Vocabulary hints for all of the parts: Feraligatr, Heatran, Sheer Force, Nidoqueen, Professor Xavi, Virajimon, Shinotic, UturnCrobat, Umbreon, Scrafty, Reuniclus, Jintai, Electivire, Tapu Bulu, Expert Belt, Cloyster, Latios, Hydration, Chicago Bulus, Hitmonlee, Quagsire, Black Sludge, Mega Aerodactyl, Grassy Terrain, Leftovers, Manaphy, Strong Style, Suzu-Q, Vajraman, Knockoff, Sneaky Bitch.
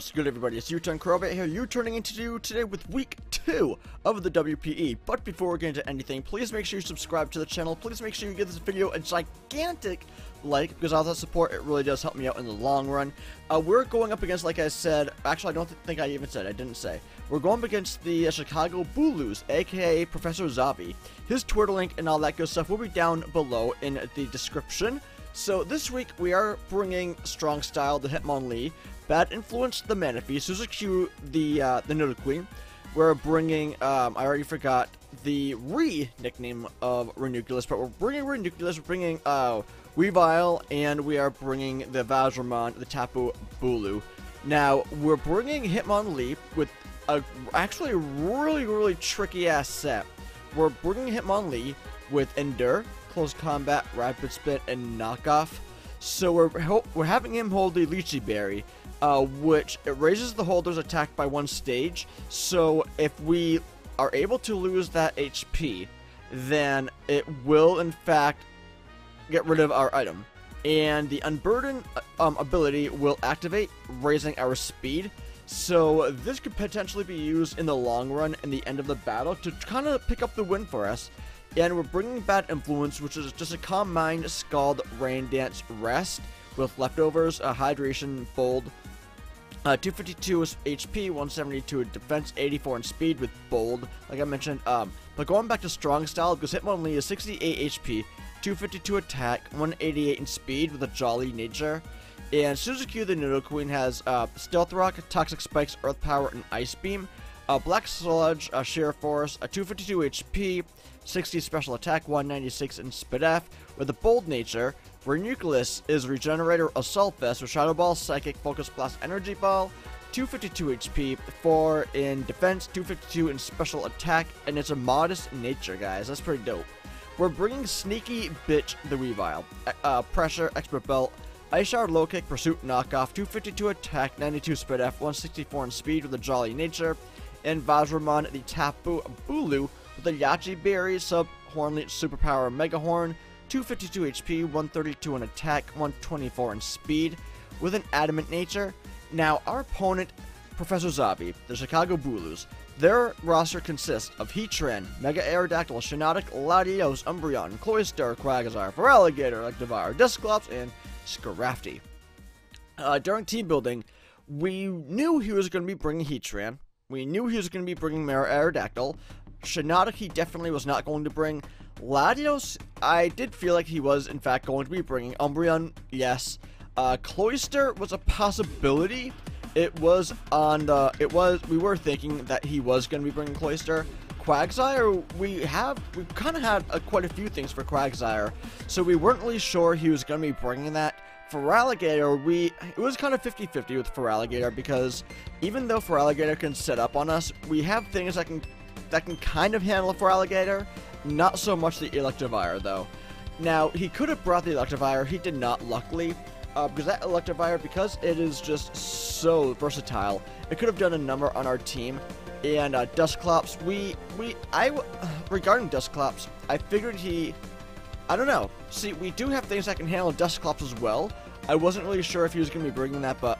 What's good, everybody? It's UturnCrobat here, Uturning into today with week 2 of the WPE. But before we get into anything, please make sure you subscribe to the channel. Please make sure you give this video a gigantic like, because all that support, it really does help me out in the long run. We're going up against, like I said, actually I don't think I even said, I didn't say. We're going up against the Chicago Bulus, aka Professor Xavi. His Twitter link and all that good stuff will be down below in the description. So this week we are bringing Strong Style, the Hitmonlee, Bad Influence, the Manaphy, Suzu-Q, the Nidoqueen. We're bringing, I already forgot, the nickname of Reuniclus, but we're bringing Reuniclus, we're bringing Weavile, and we are bringing the Vajraman, the Tapu Bulu. Now, we're bringing Hitmonlee with a actually really tricky-ass set. We're bringing Hitmonlee with Endure, Close Combat, Rapid Spin, and Knockoff. So we're having him hold the Lichi Berry, which it raises the holder's attack by 1 stage. So if we are able to lose that HP, then it will in fact get rid of our item. And the Unburden ability will activate, raising our speed. So this could potentially be used in the long run in the end of the battle to kind of pick up the win for us. And we're bringing Bad Influence, which is just a Calm Mind, Scald, Rain Dance, Rest, with Leftovers, Hydration, Bold, 252 HP, 172 Defense, 84 in Speed with Bold, like I mentioned. But going back to Strong Style, because Hitmonlee is 68 HP, 252 Attack, 188 in Speed with a Jolly Nature. And Suzu-Q, the Nidoqueen, has Stealth Rock, Toxic Spikes, Earth Power, and Ice Beam. Black Sludge, Sheer Force, 252 HP, 60 Special Attack, 196 in Spit F. With a Bold Nature, Reuniclus is Regenerator, Assault Vest with Shadow Ball, Psychic, Focus Blast, Energy Ball, 252 HP, 4 in Defense, 252 in Special Attack, and it's a modest nature, guys. That's pretty dope. We're bringing Sneaky Bitch, the Weavile. Pressure, Expert Belt, Ice Shard, Low Kick, Pursuit, Knockoff, 252 Attack, 92 Spit F, 164 in Speed with a Jolly Nature. And Vajraman, the Tapu Bulu, with the Lichi Berry, Sub Hornlet, Superpower, Mega Horn, 252 HP, 132 in Attack, 124 in Speed, with an Adamant Nature. Now, our opponent, Professor Xavi, the Chicago Bulus, their roster consists of Heatran, Mega Aerodactyl, Shinotic, Latios, Umbreon, Cloyster, Quagsire, Feraligatr, Electivire, Dusclops, and Scrafty. During team building, we knew he was going to be bringing Heatran. We knew he was going to be bringing Mega Aerodactyl. Shinotic, he definitely was not going to bring. Latios, I did feel like he was, in fact, going to be bringing. Umbreon, yes. Cloyster was a possibility. It was on the... It was... We were thinking that he was going to be bringing Cloyster. Quagsire, we kind of had quite a few things for Quagsire, so we weren't really sure he was going to be bringing that. Feraligatr, it was kind of 50-50 with Feraligatr, because even though Feraligatr can set up on us, we have things that can kind of handle Feraligatr, not so much the Electivire though. Now, he could have brought the Electivire, he did not, luckily, because that Electivire, because it is just so versatile, it could have done a number on our team. And Dusclops, regarding Dusclops, I figured I don't know. See, we do have things that can handle Dusclops as well. I wasn't really sure if he was going to be bringing that, but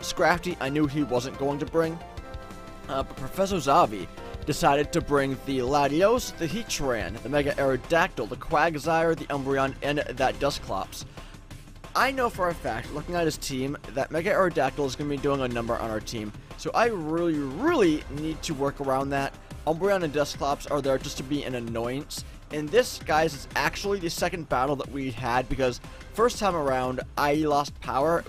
Scrafty, I knew he wasn't going to bring. But Professor Xavi decided to bring the Latios, the Heatran, the Mega Aerodactyl, the Quagsire, the Umbreon, and that Dusclops. I know for a fact, looking at his team, that Mega Aerodactyl is going to be doing a number on our team. So I really need to work around that. Umbreon and Dusclops are there just to be an annoyance. And this, guys, is actually the second battle that we had, because first time around, I lost power.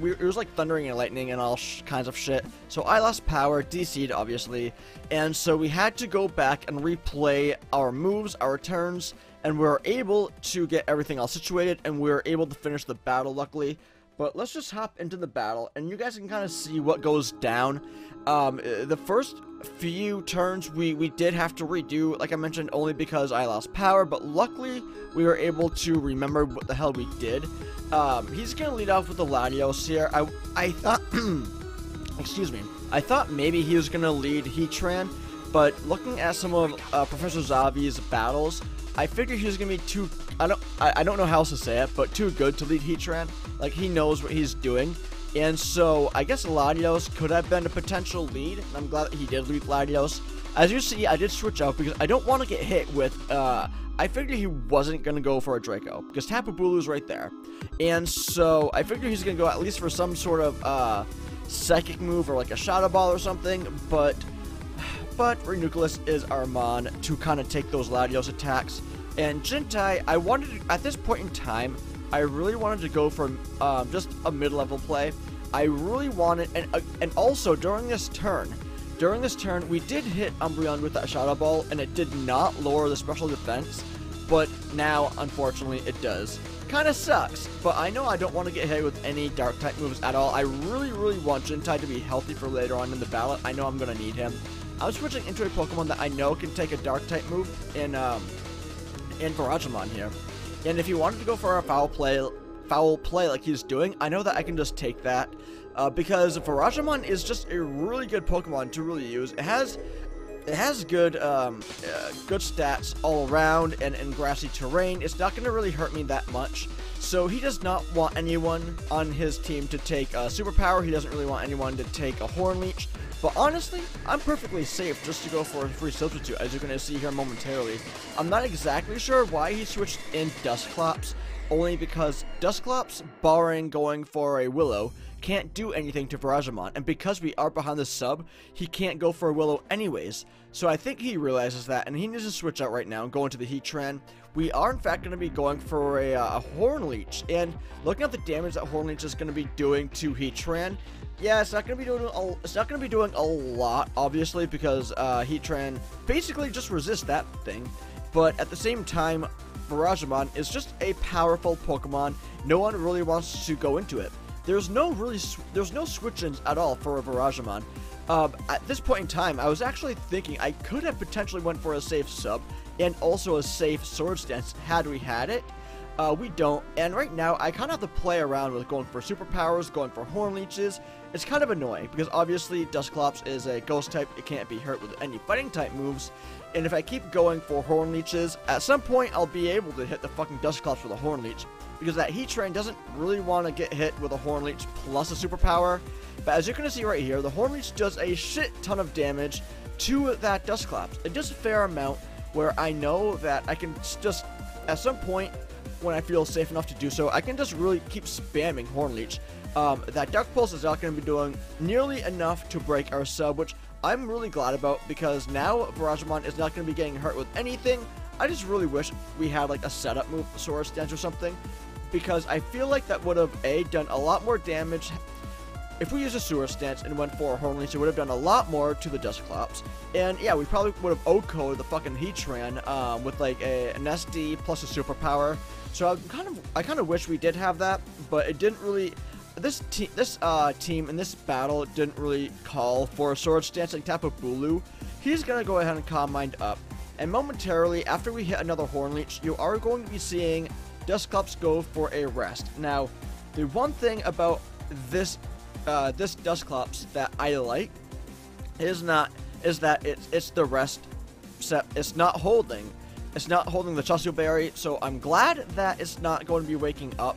It was like thundering and lightning and all kinds of shit. So I lost power, DC'd, obviously. And so we had to go back and replay our moves, our turns, and we were able to get everything all situated, and we were able to finish the battle, luckily. But let's just hop into the battle, and you guys can kind of see what goes down. The first few turns we did have to redo, like I mentioned, only because I lost power, but luckily we were able to remember what the hell we did. He's gonna lead off with the Latios here. I thought excuse me, I thought maybe he was gonna lead Heatran, but looking at some of Professor Xavi's battles, I figured he was gonna be too I don't know how else to say it, but too good to lead Heatran. Like, he knows what he's doing. And so I guess Latios could have been a potential lead, and I'm glad that he did lead Latios. As you see, I did switch out because I don't want to get hit with, I figured he wasn't going to go for a Draco because Tapu Bulu's right there. And so I figured he's going to go at least for some sort of psychic move or like a Shadow Ball or something, but Reuniclus is our Mon to kind of take those Latios attacks. And Jintai, I wanted to, at this point in time, I really wanted to go for just a mid-level play. I really wanted, and also during this turn, we did hit Umbreon with that Shadow Ball, and it did not lower the special defense, but now, unfortunately, it does. Kind of sucks, but I know I don't want to get hit with any Dark-type moves at all. I really, really want Jintai to be healthy for later on in the battle. I know I'm going to need him. I'm switching into a Pokemon that I know can take a Dark-type move in Virajimon here. And if he wanted to go for a foul play like he's doing, I know that I can just take that. Because Virajimon is just a really good Pokemon to really use. It has good good stats all around, and in grassy terrain, it's not going to really hurt me that much. So he does not want anyone on his team to take a Superpower. He doesn't really want anyone to take a Horn Leech. But honestly, I'm perfectly safe just to go for a free substitute, as you're going to see here momentarily. I'm not exactly sure why he switched in Dusclops, only because Dusclops, barring going for a Willow, can't do anything to Virajimon, and because we are behind the sub, he can't go for a Willow anyways. So I think he realizes that, and he needs to switch out right now and go into the Heatran. We are, in fact, going to be going for a Horn Leech, and looking at the damage that Horn Leech is going to be doing to Heatran, yeah, it's not going to be doing a lot, obviously, because Heatran basically just resists that thing. But at the same time, Virajimon is just a powerful Pokemon. No one really wants to go into it. There's no switch-ins at all for a Virajimon. At this point in time, I was actually thinking I could have potentially went for a safe sub and also a safe sword stance had we had it. We don't, and right now I kind of have to play around with going for superpowers, going for Horn Leeches. It's kind of annoying because obviously Dusclops is a ghost type. It can't be hurt with any fighting type moves, and if I keep going for Horn Leeches, at some point I'll be able to hit the fucking Dusclops with a Horn Leech. Because that Heatran doesn't really want to get hit with a Horn Leech plus a Superpower. But as you're going to see right here, the Horn Leech does a shit ton of damage to that Dusclops. It does a fair amount where I know that I can just, at some point, when I feel safe enough to do so, I can just really keep spamming Horn Leech. That Dark Pulse is not going to be doing nearly enough to break our sub, which I'm really glad about because now Virajimon is not going to be getting hurt with anything. I just really wish we had like a setup move, Sword Stance or something, because I feel like that would have, A, done a lot more damage. If we used a Sewer Stance and went for a Horn Leech, it would have done a lot more to the Dusclops. And yeah, we probably would have OHKO'd the fucking Heatran with like an SD plus a Superpower. So I kind of wish we did have that, but it didn't really, this team in this battle didn't really call for a Sword Stance like Tapu Bulu. He's gonna go ahead and Calm Mind up. And momentarily, after we hit another Horn Leech, you are going to be seeing Dusclops go for a rest. Now, the one thing about this Dusclops that I like is that it's the rest set. It's not holding the Suzu-Q Berry, so I'm glad that it's not going to be waking up.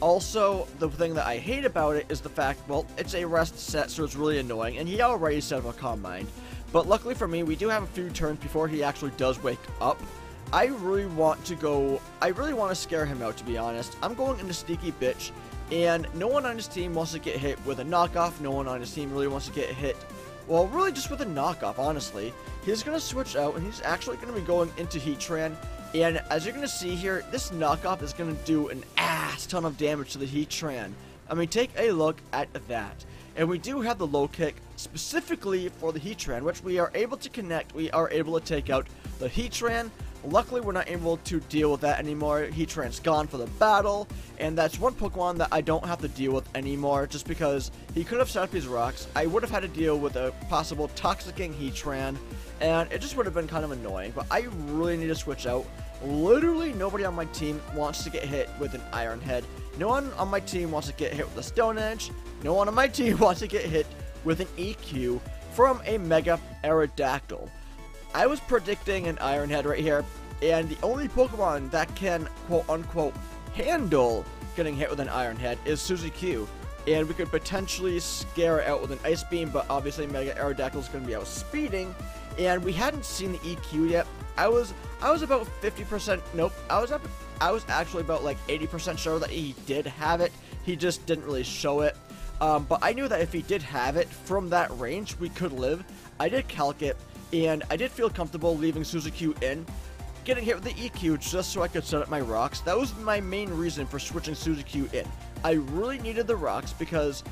Also, the thing that I hate about it is the fact, well, it's a rest set, so it's really annoying, and he already set up a Calm Mind. But luckily for me, we do have a few turns before he actually does wake up. I really want to scare him out, to be honest. I'm going into Sneaky Bitch, and no one on his team wants to get hit with a knockoff. No one on his team really wants to get hit, well, really just with a knockoff, honestly. He's going to switch out, and he's actually going to be going into Heatran, and as you're going to see here, this knockoff is going to do an ass ton of damage to the Heatran. I mean, take a look at that. And we do have the low kick specifically for the Heatran, which we are able to connect. We are able to take out the Heatran. Luckily, we're not able to deal with that anymore. Heatran's gone for the battle, and that's one Pokemon that I don't have to deal with anymore, just because he could have set up these rocks. I would have had to deal with a possible Toxicking Heatran, and it just would have been kind of annoying, but I really need to switch out. Literally nobody on my team wants to get hit with an Iron Head. No one on my team wants to get hit with a Stone Edge. No one on my team wants to get hit with an EQ from a Mega Aerodactyl. I was predicting an Iron Head right here, and the only Pokemon that can, quote-unquote, handle getting hit with an Iron Head is Suzu-Q. and we could potentially scare it out with an Ice Beam, but obviously Mega Aerodactyl is going to be outspeeding, and we hadn't seen the EQ yet. I was about 50%, nope, I was actually about like 80% sure that he did have it. He just didn't really show it. But I knew that if he did have it from that range, we could live. I did calc it, and I did feel comfortable leaving Suzu-Q in, getting hit with the EQ just so I could set up my rocks. That was my main reason for switching Suzu-Q in. I really needed the rocks because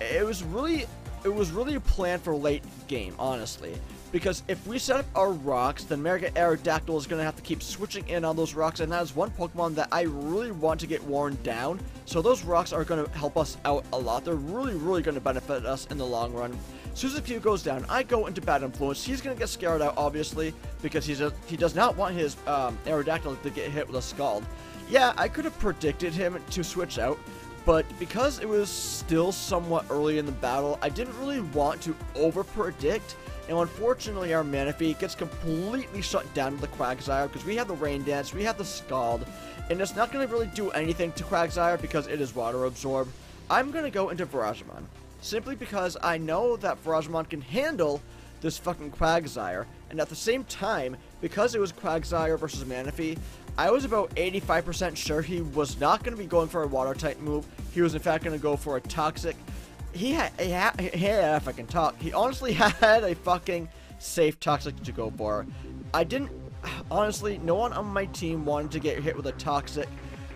it was really a plan for late game, honestly. Because if we set up our rocks, then Mega Aerodactyl is going to have to keep switching in on those rocks, and that is one Pokemon that I really want to get worn down. So those rocks are going to help us out a lot. They're really going to benefit us in the long run. Suzu-Q goes down. I go into Bad Influence. He's going to get scared out, obviously, because he does not want his Aerodactyl to get hit with a Scald. Yeah, I could have predicted him to switch out, but because it was still somewhat early in the battle, I didn't really want to over-predict. Now, unfortunately, our Manaphy gets completely shut down to the Quagsire because we have the Rain Dance, we have the Scald, and it's not going to really do anything to Quagsire because it is Water Absorb. I'm going to go into Virajimon, simply because I know that Virajimon can handle this fucking Quagsire, and at the same time, because it was Quagsire versus Manaphy, I was about 85% sure he was not going to be going for a Water-type move. He was, in fact, going to go for a Toxic. If I can talk, he honestly had a fucking safe Toxic to go for. I didn't, honestly, no one on my team wanted to get hit with a Toxic,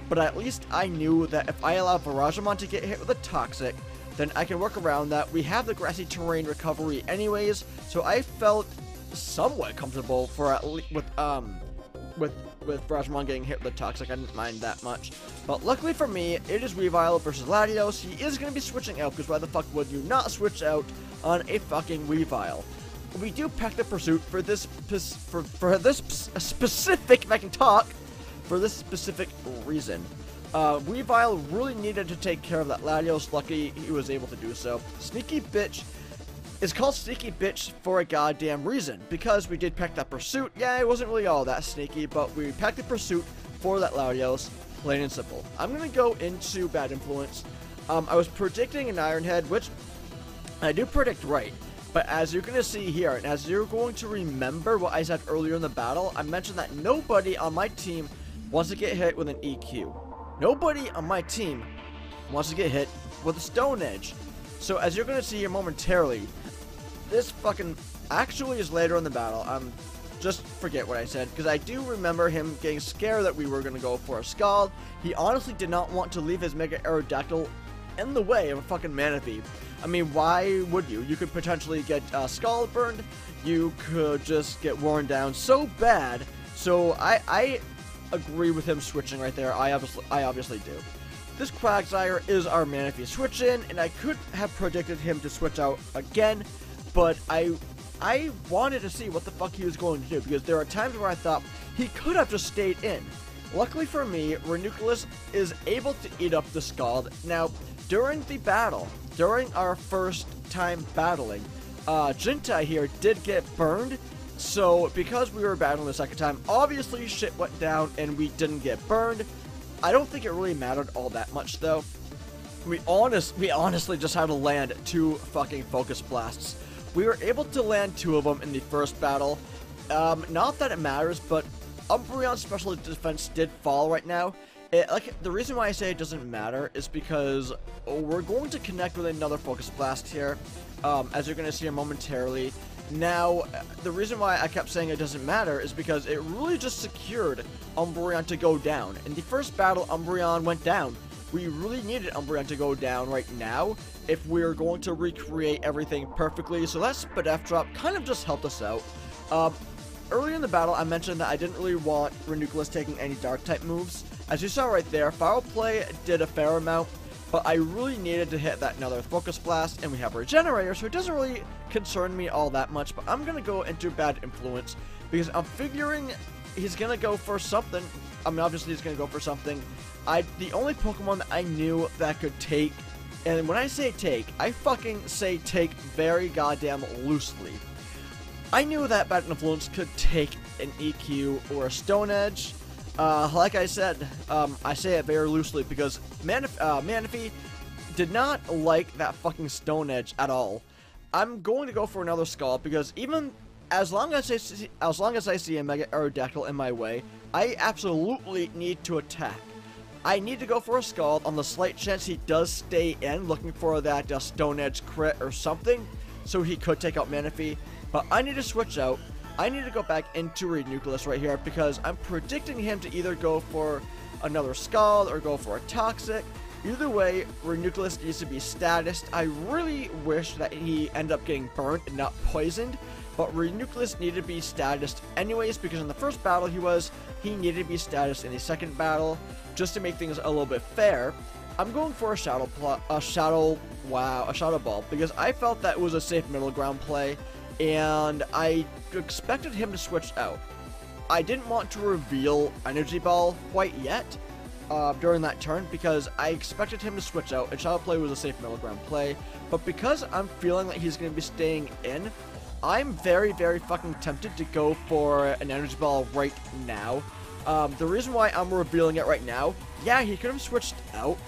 but at least I knew that if I allow Virajimon to get hit with a Toxic, then I can work around that. We have the Grassy Terrain recovery anyways, so I felt somewhat comfortable for at least with Virajimon getting hit with a Toxic. I didn't mind that much. But luckily for me, it is Weavile versus Latios. He is going to be switching out, because why the fuck would you not switch out on a fucking Weavile? We do pack the Pursuit for this specific reason. Weavile really needed to take care of that Latios. Lucky he was able to do so. Sneaky Bitch is called Sneaky Bitch for a goddamn reason, because we did pack that Pursuit. Yeah, it wasn't really all that sneaky, but we packed the Pursuit for that Latios. Plain and simple. I'm going to go into Bad Influence. I was predicting an Iron Head, which I do predict right. But as you're going to see here, and as you're going to remember what I said earlier in the battle, I mentioned that nobody on my team wants to get hit with an EQ. Nobody on my team wants to get hit with a Stone Edge. So as you're going to see here momentarily, this fucking actually is later in the battle. I'm just forget what I said, because I do remember him getting scared that we were going to go for a Scald. He honestly did not want to leave his Mega Aerodactyl in the way of a fucking Manaphy. I mean, why would you? You could potentially get Scald burned. You could just get worn down so bad. So I agree with him switching right there. I obviously do. This Quagsire is our Manaphy switch in, and I could have predicted him to switch out again, but I wanted to see what the fuck he was going to do, because there are times where I thought he could have just stayed in. Luckily for me, Reuniclus is able to eat up the Scald. Now, during the battle, during our first time battling, Jintai here did get burned. So, because we were battling the second time, obviously shit went down and we didn't get burned. I don't think it really mattered all that much, though. We honestly just had to land 2 fucking Focus Blasts. We were able to land 2 of them in the first battle. Not that it matters, but Umbreon's special defense did fall right now. The reason why I say it doesn't matter is because we're going to connect with another Focus Blast here, as you're going to see momentarily. Now, the reason why I kept saying it doesn't matter is because it really just secured Umbreon to go down. In the first battle, Umbreon went down. We really needed Umbreon to go down right now if we're going to recreate everything perfectly. So that Spadef drop kind of just helped us out. Earlier in the battle, I mentioned that I didn't really want Reuniclus taking any Dark-type moves. As you saw right there, Foul Play did a fair amount, but I really needed to hit that another Focus Blast, and we have Regenerator, so it doesn't really concern me all that much. But I'm going to go into Bad Influence, because I'm figuring he's going to go for something. I mean, obviously he's going to go for something. The only Pokemon that I knew that could take, and when I say take, I fucking say take very goddamn loosely. I knew that Bad Influence could take an EQ or a Stone Edge. Like I said, I say it very loosely because Manaphy Did not like that fucking Stone Edge at all. I'm going to go for another Scald because even as long as I see a Mega Aerodactyl in my way, I absolutely need to attack. I need to go for a Scald on the slight chance he does stay in, looking for that Stone Edge crit or something, so he could take out Manaphy. But I need to switch out. I need to go back into Reuniclus right here because I'm predicting him to either go for another Scald or go for a Toxic. Either way, Reuniclus needs to be statused. I really wish that he ended up getting burnt and not poisoned, but Reuniclus needed to be statused anyways because in the first battle he needed to be statused in the second battle just to make things a little bit fair. I'm going for a shadow ball because I felt that it was a safe middle ground play and I expected him to switch out. I didn't want to reveal Energy Ball quite yet during that turn because I expected him to switch out and Shadow Play was a safe middle ground play, but because I'm feeling that he's going to be staying in, I'm very, very fucking tempted to go for an Energy Ball right now. The reason why I'm revealing it right now, yeah, he could have switched out,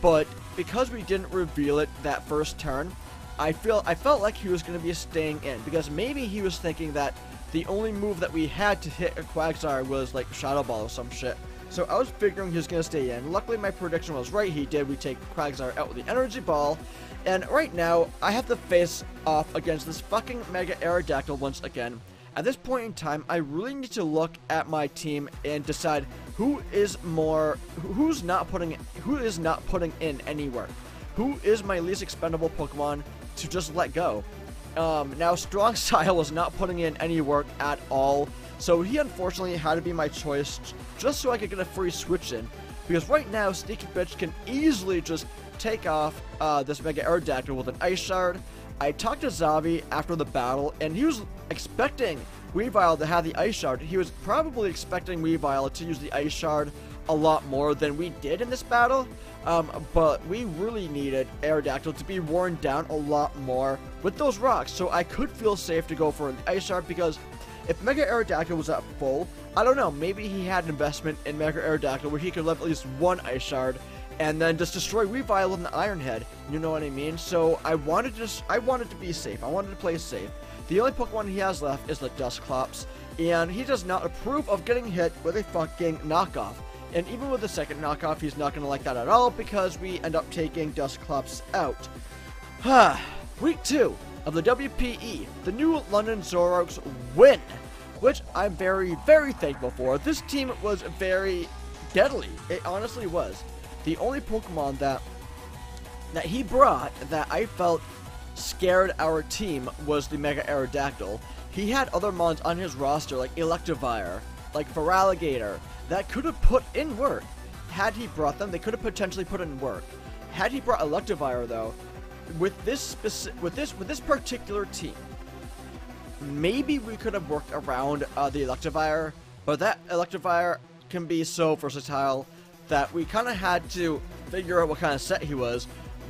but because we didn't reveal it that first turn, I felt like he was going to be staying in because maybe he was thinking that the only move that we had to hit a Quagsire was like Shadow Ball or some shit. So I was figuring he was going to stay in. Luckily my prediction was right, he did. We take Quagsire out with the Energy Ball. And right now, I have to face off against this fucking Mega Aerodactyl once again. At this point in time, I really need to look at my team and decide who is not putting in any work. Who is my least expendable Pokemon to just let go? Now, Strong Style was not putting in any work at all, so he unfortunately had to be my choice just so I could get a free switch in, because right now, Sneaky Bitch can easily just take off this Mega Aerodactyl with an Ice Shard. I talked to Xavi after the battle, and he was expecting Weavile to have the Ice Shard. He was probably expecting Weavile to use the Ice Shard a lot more than we did in this battle, but we really needed Aerodactyl to be worn down a lot more with those rocks, so I could feel safe to go for an Ice Shard, because if Mega Aerodactyl was at full, I don't know, maybe he had an investment in Mega Aerodactyl where he could live at least one Ice Shard and then just destroy Weavile with an Iron Head, you know what I mean? So I wanted to be safe, I wanted to play safe. The only Pokemon he has left is the Dusclops, and he does not approve of getting hit with a fucking knockoff. And even with the second knockoff, he's not going to like that at all because we end up taking Dusclops out. Week 2 of the WPE, the new London Zoroarks win, which I'm very, very thankful for. This team was very deadly. It honestly was. The only Pokemon that he brought that I felt scared our team was the Mega Aerodactyl. He had other mons on his roster like Electivire, like Feraligatr, that could have put in work. Had he brought them, they could have potentially put in work. Had he brought Electivire, though, with this particular team, maybe we could have worked around the Electivire, but that Electivire can be so versatile that we kind of had to figure out what kind of set he was,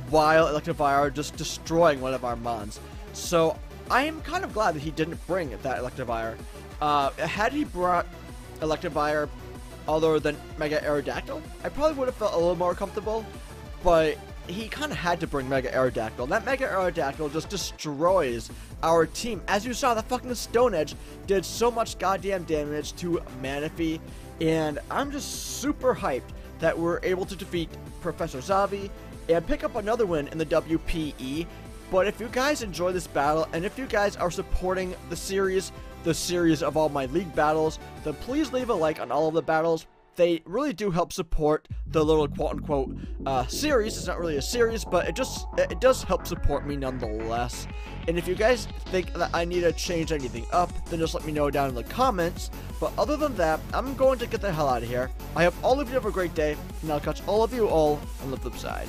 while Electivire just destroying one of our mons. So I am kind of glad that he didn't bring that Electivire. Had he brought Electivire other than Mega Aerodactyl, I probably would have felt a little more comfortable, but he kind of had to bring Mega Aerodactyl. That Mega Aerodactyl just destroys our team. As you saw, the fucking Stone Edge did so much goddamn damage to Manaphy, and I'm just super hyped that we're able to defeat Professor Xavi and pick up another win in the WPE. But if you guys enjoy this battle, and if you guys are supporting the series of all my league battles, then please leave a like on all of the battles. They really do help support the little quote-unquote series. It's not really a series, but it does help support me nonetheless. And if you guys think that I need to change anything up, then just let me know down in the comments. But other than that, I'm going to get the hell out of here. I hope all of you have a great day, and I'll catch all of you all on the flip side.